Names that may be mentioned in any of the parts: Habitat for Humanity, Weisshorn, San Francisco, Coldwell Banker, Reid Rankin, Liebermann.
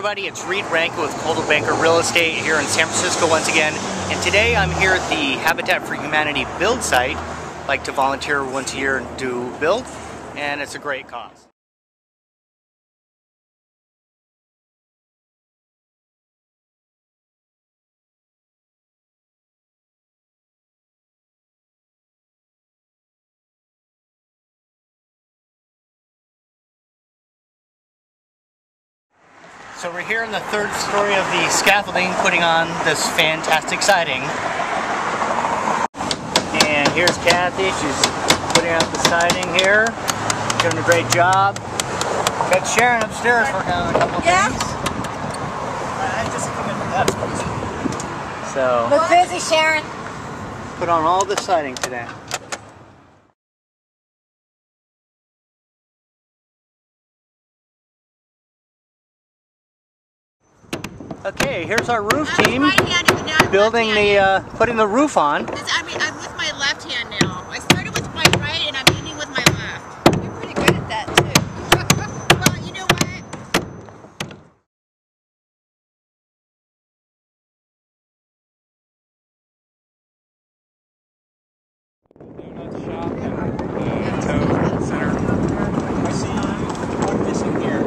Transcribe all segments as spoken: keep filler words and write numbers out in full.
everybody, it's Reid Rankin with Coldwell Banker Real Estate here in San Francisco once again, and today I'm here at the Habitat for Humanity build site. I like to volunteer once a year and do build, and it's a great cause. So we're here in the third story of the scaffolding, putting on this fantastic siding. And here's Kathy, she's putting up the siding here, doing a great job. Got Sharon upstairs working on a couple yeah. things. I just think that's busy. So, look busy, Sharon. Put on all the siding today. Okay, here's our roof team building the, uh, putting the roof on. I mean, I'm with my left hand now. I started with my right and I'm ending with my left. You're pretty good at that too. Well, you know what? Donut shop and tow center. I see one missing here.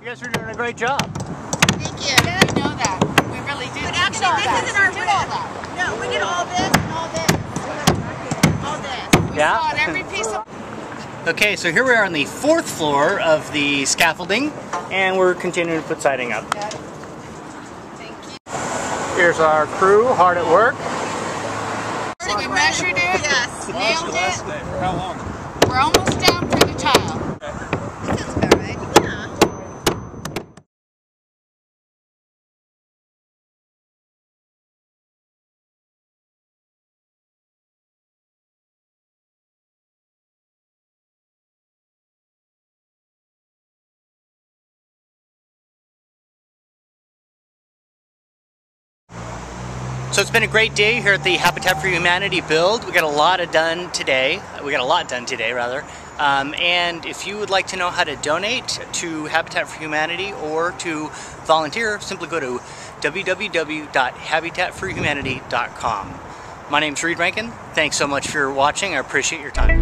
You guys are doing a great job. Thank you. Yes. We know that. We really do. But actually, this that. isn't our room. No, we did all this and all this. All this. We yeah. saw every piece of... Okay, so here we are on the fourth floor of the scaffolding, and we're continuing to put siding up. Got it. Thank you. Here's our crew, hard at work. Did we measured it? Yes. Nailed it. For how long? We're almost down for the tile. So it's been a great day here at the Habitat for Humanity build. We got a lot of done today. We got a lot done today, rather. Um, and if you would like to know how to donate to Habitat for Humanity or to volunteer, simply go to w w w dot habitat for humanity dot com. My name's Reid Rankin. Thanks so much for watching. I appreciate your time.